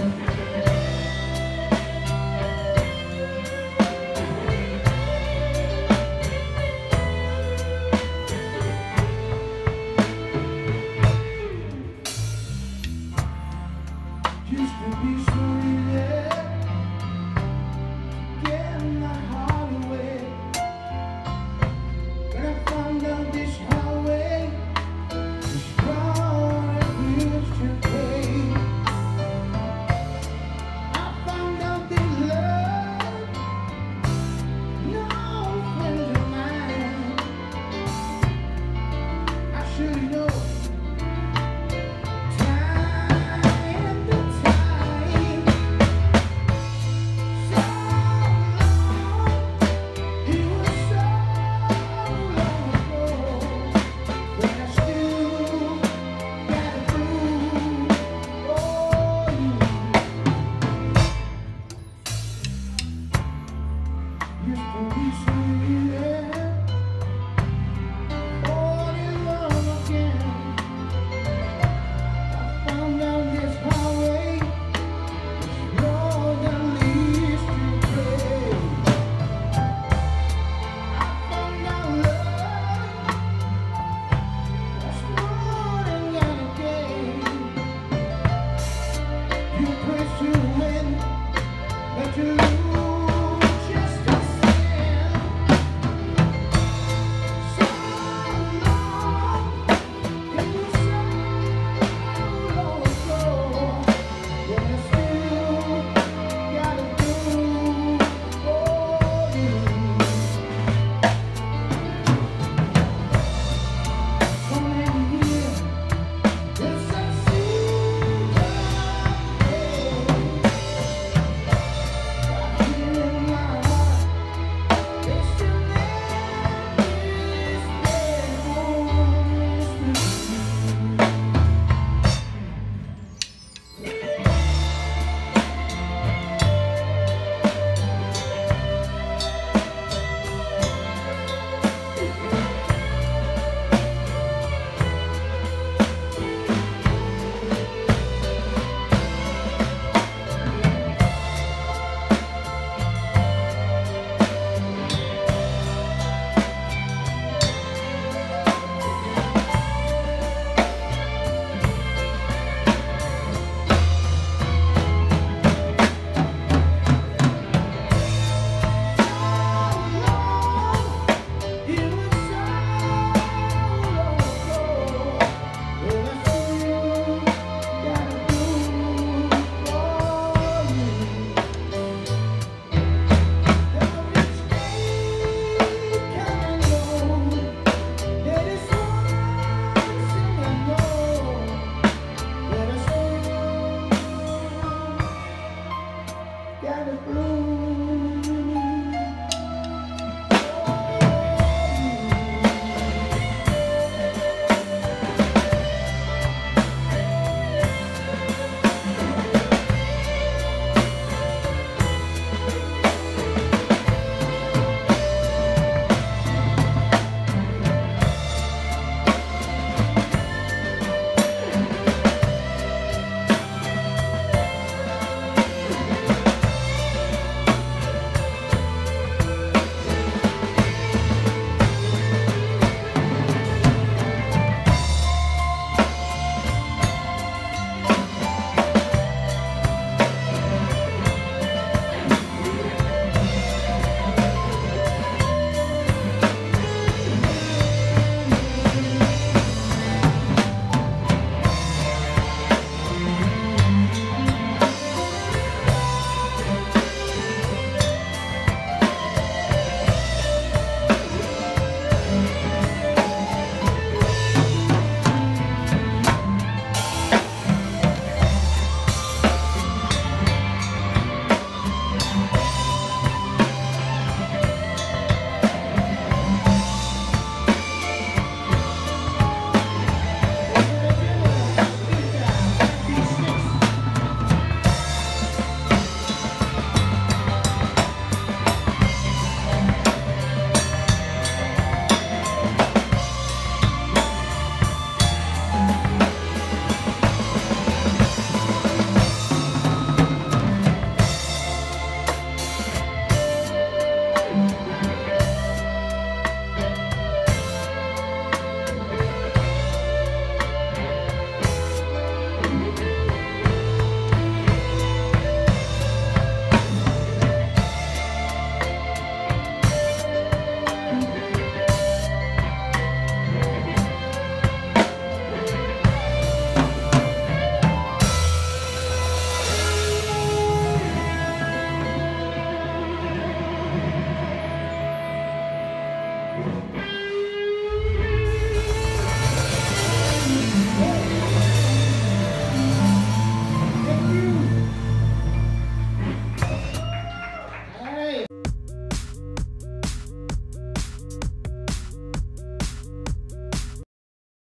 Used to be so, yeah.